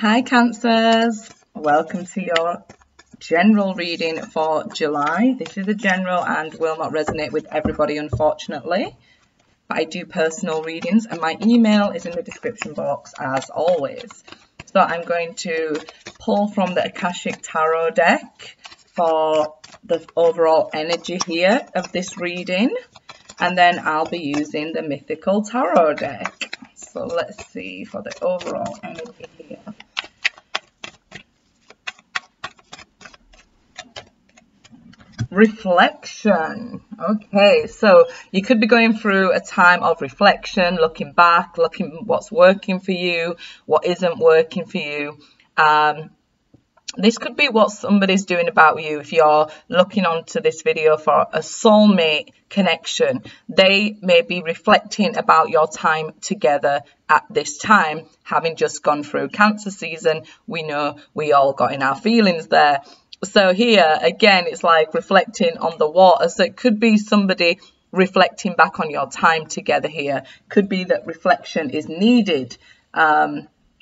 Hi Cancers, welcome to your general reading for July. This is a general and will not resonate with everybody, unfortunately, but I do personal readings and my email is in the description box as always. So I'm going to pull from the Akashic Tarot deck for the overall energy here of this reading, and then I'll be using the Mythical Tarot deck. So let's see for the overall energy here. Reflection. Okay, so you could be going through a time of reflection, looking back, looking what's working for you, what isn't working for you. This could be what somebody's doing about you. If you're looking onto this video for a soulmate connection, they may be reflecting about your time together at this time, having just gone through Cancer season. We know we all got in our feelings there. So here, again, it's like reflecting on the water. So it could be somebody reflecting back on your time together here. Could be that reflection is needed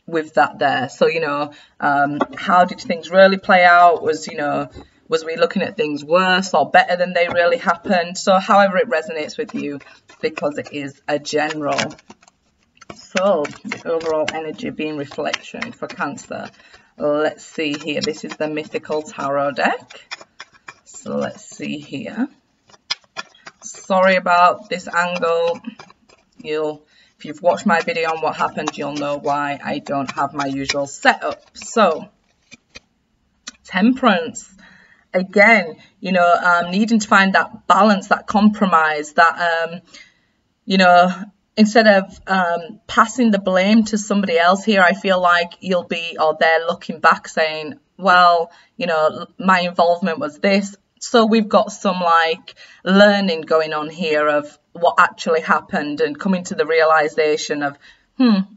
with that there. So, you know, how did things really play out? Was we looking at things worse or better than they really happened? So however it resonates with you, because it is a general. So the overall energy being reflection for Cancer. Let's see here. This is the Mythical Tarot deck. So let's see here. Sorry about this angle. If you've watched my video on what happened, you'll know why I don't have my usual setup. So Temperance. Again, you know, needing to find that balance, that compromise, that, you know, instead of passing the blame to somebody else here, I feel like you'll be, or they're looking back saying, well, you know, my involvement was this. So we've got some like learning going on here of what actually happened and coming to the realization of,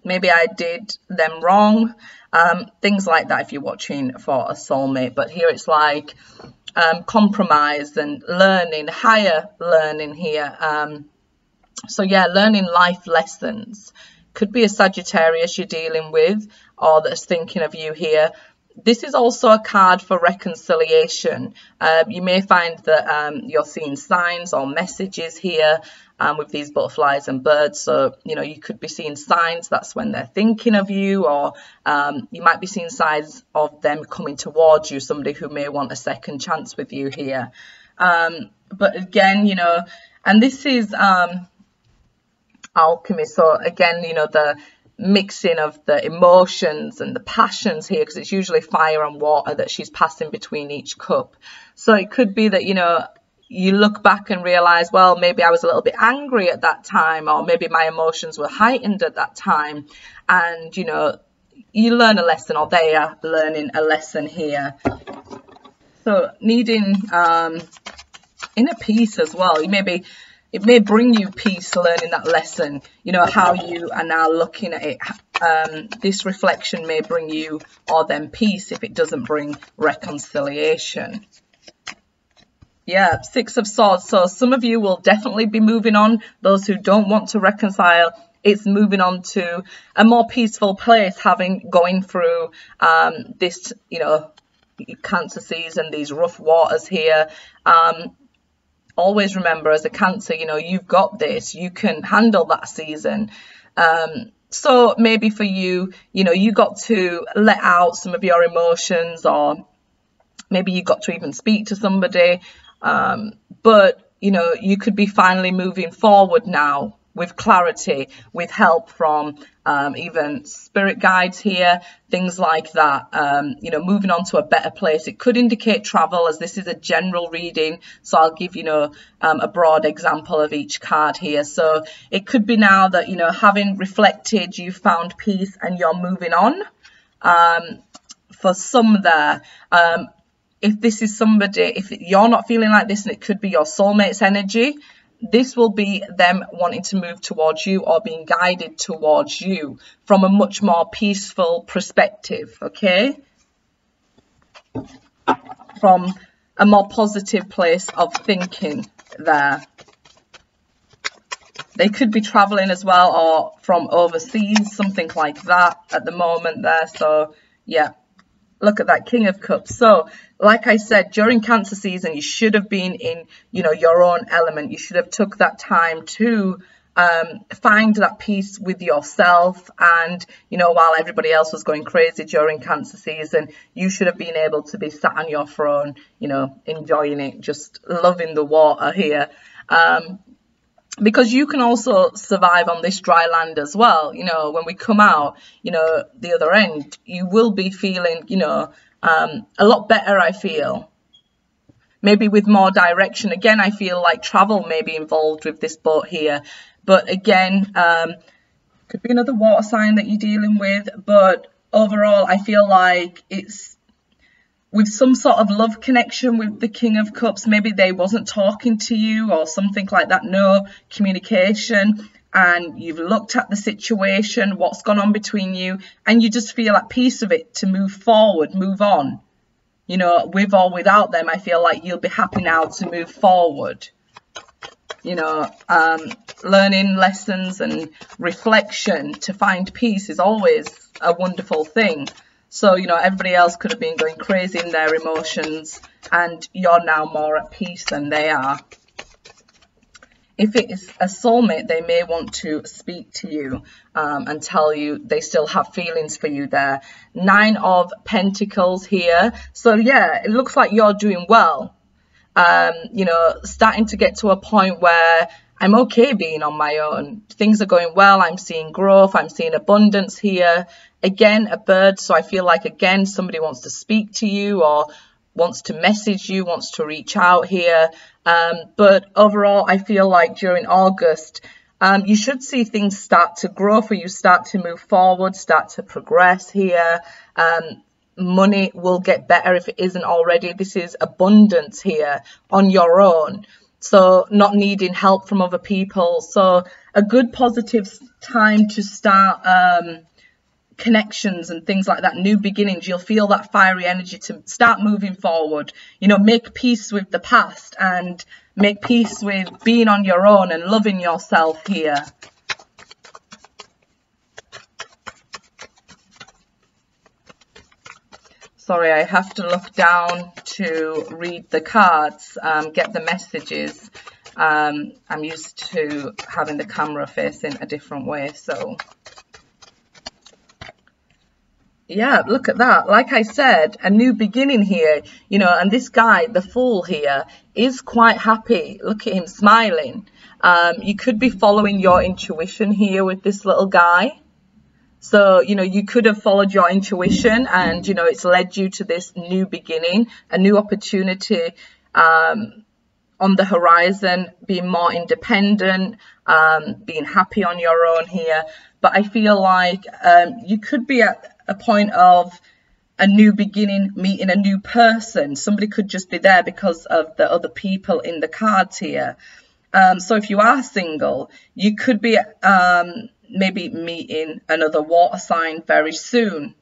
maybe I did them wrong. Things like that if you're watching for a soulmate. But here it's like compromise and learning, higher learning here. So yeah, learning life lessons. Could be a Sagittarius you're dealing with or that's thinking of you here. This is also a card for reconciliation. You may find that you're seeing signs or messages here with these butterflies and birds. So, you know, you could be seeing signs. That's when they're thinking of you, or you might be seeing signs of them coming towards you, somebody who may want a second chance with you here. But again, you know, and this is... alchemy. So again, you know, the mixing of the emotions and the passions here, because it's usually fire and water that she's passing between each cup. So it could be that, you know, you look back and realize, well, maybe I was a little bit angry at that time, or maybe my emotions were heightened at that time, and you know, you learn a lesson, or they are learning a lesson here. So needing inner peace as well. You maybe, it may bring you peace learning that lesson, you know, how you are now looking at it. This reflection may bring you or them peace if it doesn't bring reconciliation. Yeah, Six of Swords. So some of you will definitely be moving on. Those who don't want to reconcile, it's moving on to a more peaceful place, having going through this, you know, Cancer season, these rough waters here. Always remember, as a Cancer, you know, you've got this, you can handle that season. So maybe for you, you know, you got to let out some of your emotions, or maybe you got to even speak to somebody. But, you know, you could be finally moving forward now with clarity, with help from even spirit guides here, things like that, you know, moving on to a better place. It could indicate travel, as this is a general reading. So I'll give, you know, a broad example of each card here. So it could be now that, you know, having reflected, you found peace and you're moving on. For some there, if this is somebody, if you're not feeling like this, and it could be your soulmate's energy, this will be them wanting to move towards you or being guided towards you from a much more peaceful perspective, okay? From a more positive place of thinking there. They could be traveling as well, or from overseas, something like that at the moment there. So Yeah, look at that King of Cups. So like I said, during Cancer season, you should have been in, you know, your own element. You should have took that time to find that peace with yourself. And, you know, while everybody else was going crazy during Cancer season, you should have been able to be sat on your throne, you know, enjoying it, just loving the water here. Because you can also survive on this dry land as well. You know, when we come out, you know, the other end, you will be feeling, you know, a lot better, I feel. Maybe with more direction. Again, I feel like travel may be involved with this boat here. But again, could be another water sign that you're dealing with. But overall, I feel like it's with some sort of love connection with the King of Cups. Maybe they wasn't talking to you or something like that. No communication. And you've looked at the situation, what's gone on between you, and you just feel at peace of it to move forward, move on. You know, with or without them, I feel like you'll be happy now to move forward. You know, learning lessons and reflection to find peace is always a wonderful thing. So, you know, everybody else could have been going crazy in their emotions, and you're now more at peace than they are. If it is a soulmate, they may want to speak to you and tell you they still have feelings for you there. Nine of Pentacles here. So, yeah, it looks like you're doing well. You know, starting to get to a point where I'm okay being on my own. Things are going well. I'm seeing growth. I'm seeing abundance here. Again, a bird. So I feel like, again, somebody wants to speak to you or wants to message you, wants to reach out here. But overall, I feel like during August, you should see things start to grow for you, start to move forward, start to progress here. Money will get better if it isn't already. This is abundance here on your own. So not needing help from other people. So a good positive time to start connections and things like that, new beginnings. You'll feel that fiery energy to start moving forward, you know, make peace with the past and make peace with being on your own and loving yourself here. Sorry, I have to look down to read the cards, get the messages. I'm used to having the camera facing a different way, so yeah, look at that. Like I said, a new beginning here, you know, and this guy, the Fool here, is quite happy. Look at him smiling. You could be following your intuition here with this little guy. So, you know, you could have followed your intuition and, you know, it's led you to this new beginning, a new opportunity on the horizon, being more independent, being happy on your own here. But I feel like you could be at a point of a new beginning, meeting a new person. Somebody could just be there because of the other people in the cards here. So if you are single, you could be maybe meeting another water sign very soon,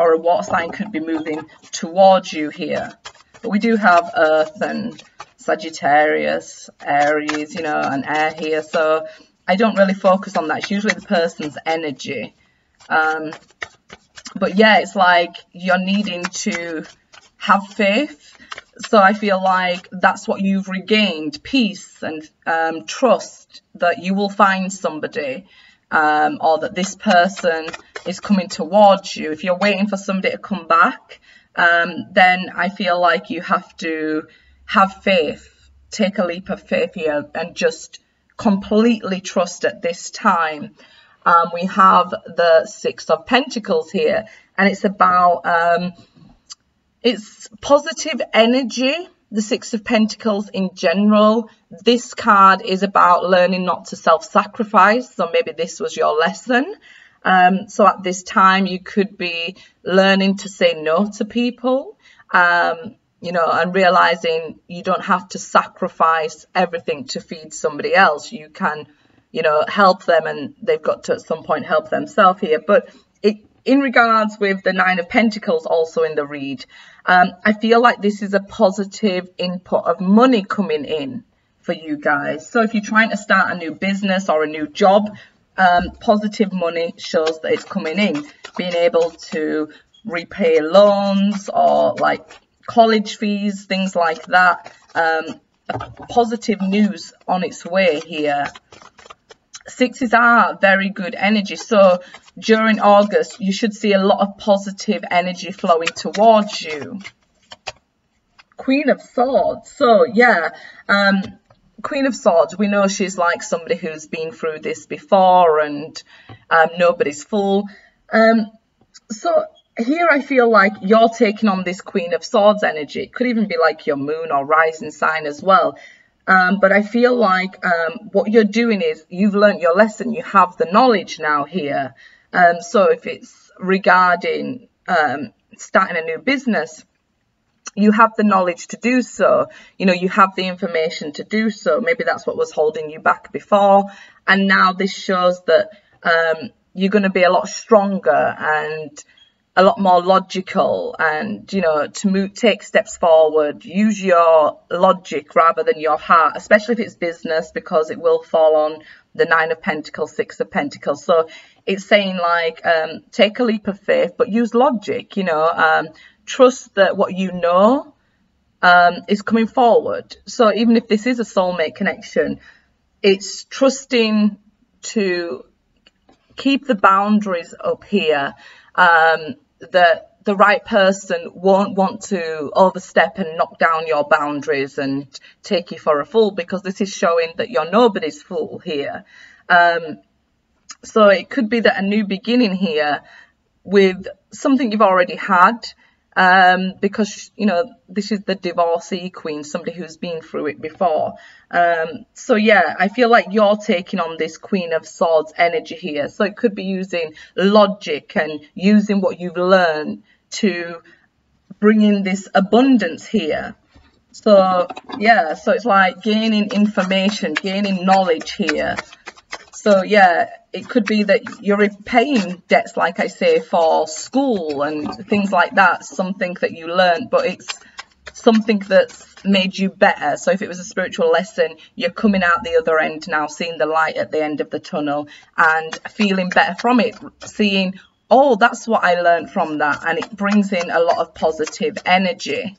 or a water sign could be moving towards you here. But we do have Earth and Sagittarius, Aries, you know, and Air here. So I don't really focus on that. It's usually the person's energy. But yeah, it's like you're needing to have faith. So I feel like that's what you've regained, peace and trust that you will find somebody or that this person is coming towards you. If you're waiting for somebody to come back, then I feel like you have to have faith, take a leap of faith here and just completely trust at this time. We have the Six of Pentacles here, and it's about it's positive energy, the Six of Pentacles in general. This card is about learning not to self-sacrifice, so maybe this was your lesson. So at this time, you could be learning to say no to people, you know, and realizing you don't have to sacrifice everything to feed somebody else. You can, you know, help them, and they've got to at some point help themselves here. But in regards with the Nine of Pentacles also in the read, I feel like this is a positive input of money coming in for you guys. So if you're trying to start a new business or a new job, positive money shows that it's coming in, being able to repay loans or like college fees, things like that. Positive news on its way here. Sixes are very good energy, so during August you should see a lot of positive energy flowing towards you. Queen of Swords. So yeah, Queen of Swords, we know she's like somebody who's been through this before, and nobody's fool. So here I feel like you're taking on this Queen of Swords energy. It could even be like your moon or rising sign as well. But I feel like what you're doing is you've learned your lesson. You have the knowledge now here. So if it's regarding starting a new business, you have the knowledge to do so. You know, you have the information to do so. Maybe that's what was holding you back before. And now this shows that you're going to be a lot stronger and a lot more logical, and you know, to move, take steps forward, use your logic rather than your heart, especially if it's business, because it will fall on the Nine of Pentacles, Six of Pentacles. So it's saying like take a leap of faith, but use logic, you know, trust that what you know is coming forward. So even if this is a soulmate connection, it's trusting to keep the boundaries up here, that the right person won't want to overstep and knock down your boundaries and take you for a fool, because this is showing that you're nobody's fool here. So it could be that a new beginning here with something you've already had, because, you know, this is the divorcee queen, somebody who's been through it before. So, yeah, I feel like you're taking on this Queen of Swords energy here. So it could be using logic and using what you've learned to bring in this abundance here. So, yeah, so it's like gaining information, gaining knowledge here. So, yeah, it could be that you're repaying debts, like I say, for school and things like that, something that you learned, but it's something that's made you better. So if it was a spiritual lesson, you're coming out the other end now, seeing the light at the end of the tunnel and feeling better from it, seeing, oh, that's what I learned from that. And it brings in a lot of positive energy.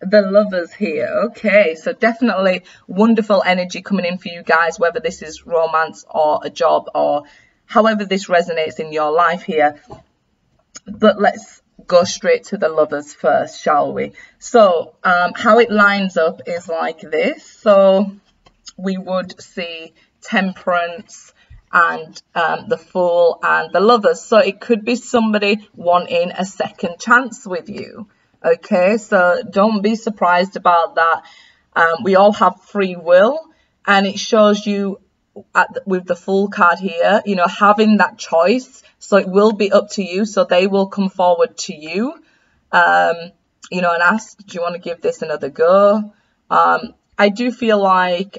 The Lovers here. Okay, so definitely wonderful energy coming in for you guys, whether this is romance or a job or however this resonates in your life here. But let's go straight to the Lovers first, shall we? So how it lines up is like this. So we would see Temperance and the Fool and the Lovers. So it could be somebody wanting a second chance with you. Okay, so don't be surprised about that. We all have free will, and it shows you with the Fool card here, you know, having that choice. So it will be up to you. So they will come forward to you, you know, and ask, do you want to give this another go? I do feel like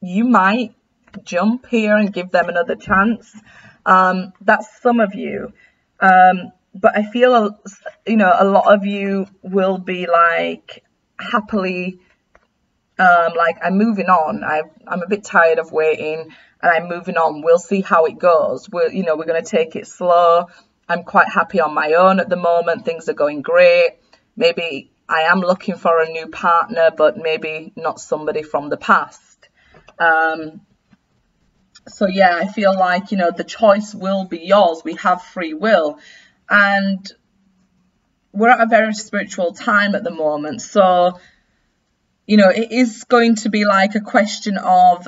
you might jump here and give them another chance. That's some of you. But I feel, you know, a lot of you will be like happily, like I'm moving on. I'm a bit tired of waiting and I'm moving on. We'll see how it goes. You know, we're going to take it slow. I'm quite happy on my own at the moment. Things are going great. Maybe I am looking for a new partner, but maybe not somebody from the past. So, yeah, I feel like, you know, the choice will be yours. We have free will. And we're at a very spiritual time at the moment. So, you know, it is going to be like a question of,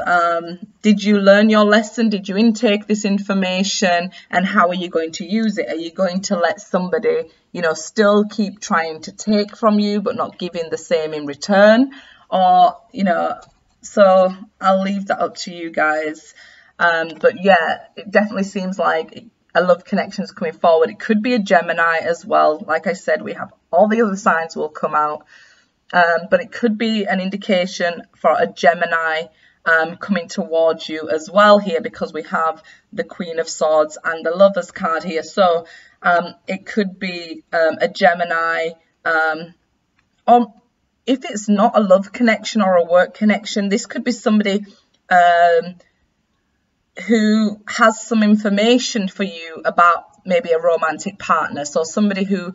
did you learn your lesson? Did you intake this information? And how are you going to use it? Are you going to let somebody, you know, still keep trying to take from you, but not giving the same in return? Or, you know, so I'll leave that up to you guys. But yeah, it definitely seems like a love connection's coming forward. It could be a Gemini as well. Like I said, we have all the other signs will come out. But it could be an indication for a Gemini coming towards you as well here, because we have the Queen of Swords and the Lovers card here. So it could be a Gemini. Or if it's not a love connection or a work connection, this could be somebody who has some information for you about maybe a romantic partner. So somebody who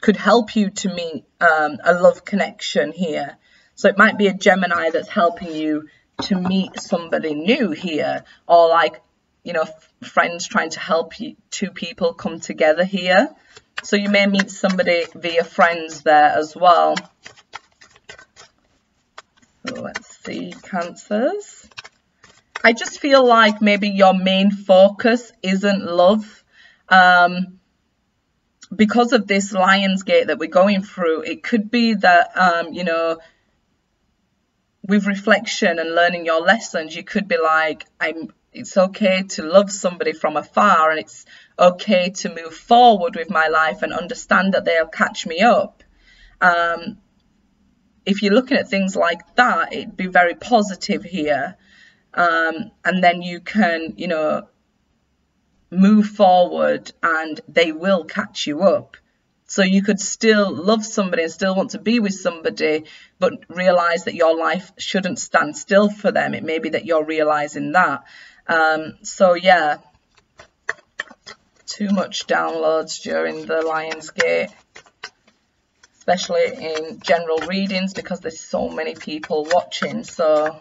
could help you to meet a love connection here. So it might be a Gemini that's helping you to meet somebody new here, or like, you know, friends trying to help you, two people come together here. So you may meet somebody via friends there as well. So let's see, Cancers. I just feel like maybe your main focus isn't love. Because of this Lion's Gate that we're going through, it could be that, you know, with reflection and learning your lessons, you could be like, it's okay to love somebody from afar, and it's okay to move forward with my life and understand that they'll catch me up. If you're looking at things like that, it'd be very positive here. And then you can, you know, move forward and they will catch you up. So you could still love somebody and still want to be with somebody, but realize that your life shouldn't stand still for them. It may be that you're realizing that. So yeah, too much downloads during the Lion's Gate, especially in general readings, because there's so many people watching. So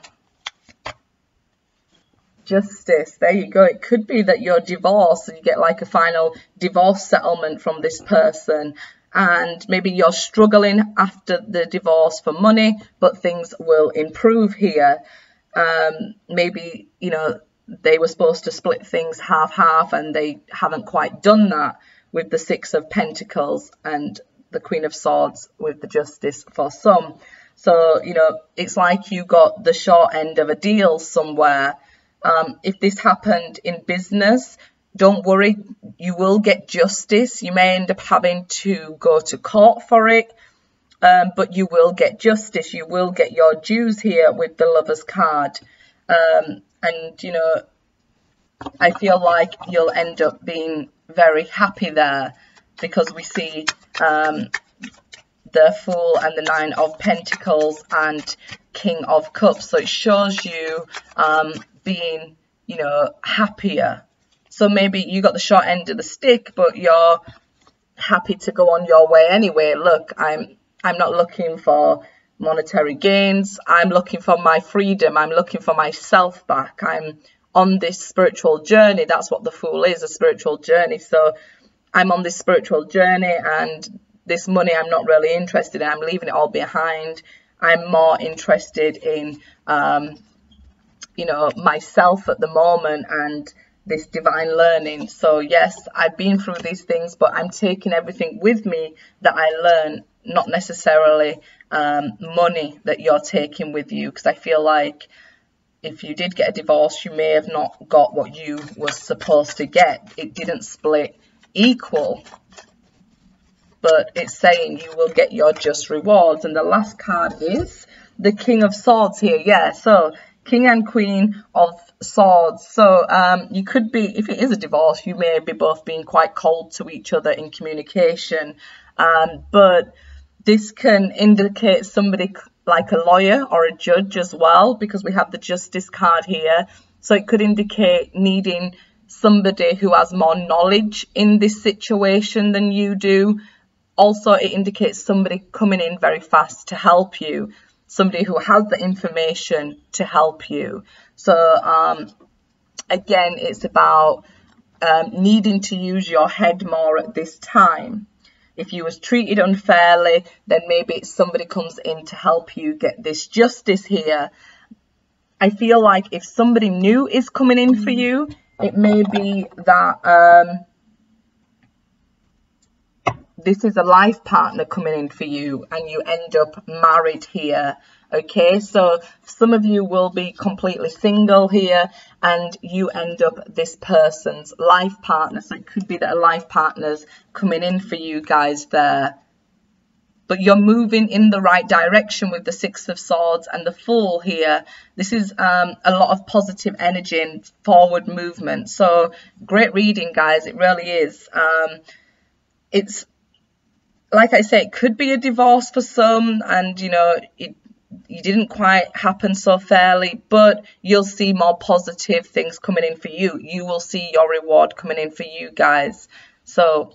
Justice, there you go. It could be that you're divorced and you get like a final divorce settlement from this person, and maybe you're struggling after the divorce for money, but things will improve here. Maybe, you know, they were supposed to split things half-half and they haven't quite done that, with the Six of Pentacles and the Queen of Swords with the Justice for some. So, you know, it's like you got the short end of a deal somewhere. If this happened in business, don't worry, you will get justice. You may end up having to go to court for it, but you will get justice. You will get your dues here with the Lover's card. And, you know, I feel like you'll end up being very happy there, because we see the Fool and the Nine of Pentacles and King of Cups. So it shows you being, you know, happier. So maybe you got the short end of the stick, but you're happy to go on your way anyway. Look, I'm not looking for monetary gains. I'm looking for my freedom. I'm looking for myself back. I'm on this spiritual journey. That's what the Fool is, a spiritual journey. So I'm on this spiritual journey, and this money I'm not really interested in. I'm leaving it all behind. I'm more interested in you know, myself at the moment and this divine learning. So yes, I've been through these things, but I'm taking everything with me that I learn, not necessarily money that you're taking with you, because I feel like if you did get a divorce, you may have not got what you were supposed to get. It didn't split equal, but it's saying you will get your just rewards. And the last card is the King of Swords here. Yeah, so King and Queen of Swords. So you could be, if it is a divorce, you may be both being quite cold to each other in communication, but this can indicate somebody like a lawyer or a judge as well, because we have the Justice card here. So it could indicate needing somebody who has more knowledge in this situation than you do. Also, it indicates somebody coming in very fast to help you, somebody who has the information to help you. So again, it's about needing to use your head more at this time. If you was treated unfairly, then maybe somebody comes in to help you get this justice here. I feel like if somebody new is coming in for you, it may be that this is a life partner coming in for you and you end up married here. Okay, so some of you will be completely single here and you end up this person's life partner. So it could be that a life partner's coming in for you guys there. But you're moving in the right direction with the Six of Swords and the Fool here. This is a lot of positive energy and forward movement. So great reading, guys. It really is. It's, like I say, it could be a divorce for some, and, you know, it didn't quite happen so fairly, but you'll see more positive things coming in for you. You will see your reward coming in for you guys. So,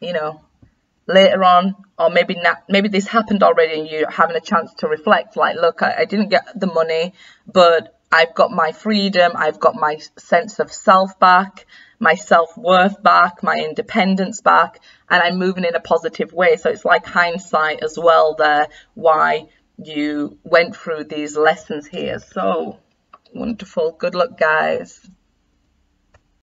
you know, later on, or maybe not, maybe this happened already and you're having a chance to reflect, like, look, I didn't get the money, but I've got my freedom, I've got my sense of self back, my self-worth back, my independence back, and I'm moving in a positive way. So it's like hindsight as well there, why you went through these lessons here. So wonderful. Good luck, guys.